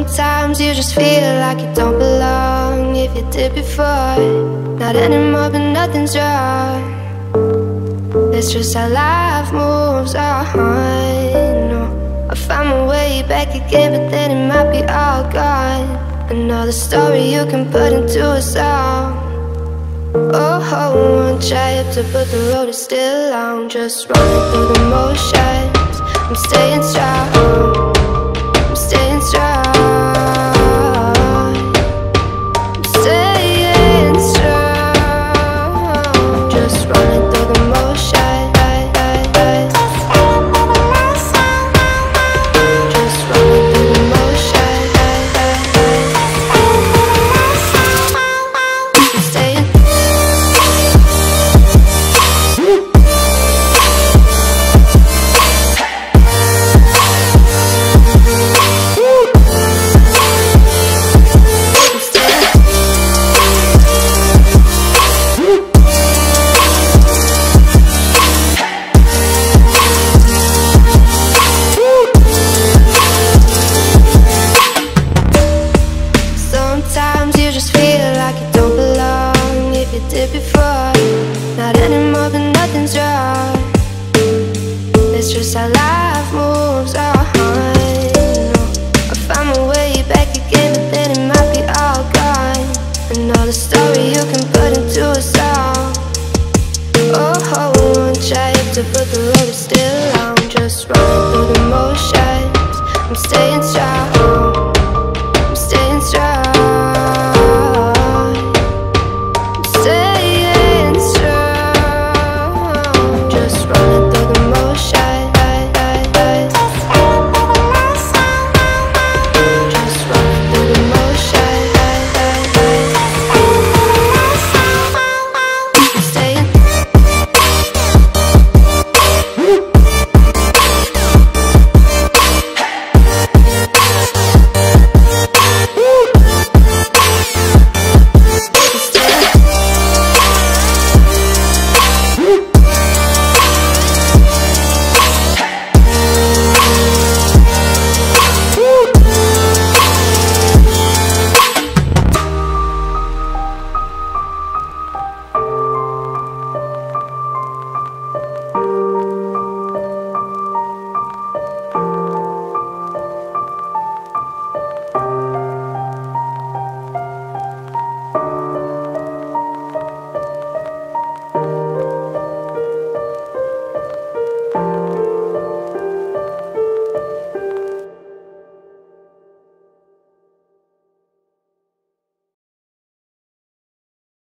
Sometimes you just feel like you don't belong. If you did before, not anymore, but nothing's wrong. It's just how life moves on. No, I found my way back again, but then it might be all gone. Another story you can put into a song. Oh, one try to, but the road is still long. Just running through the motions, I'm staying strong.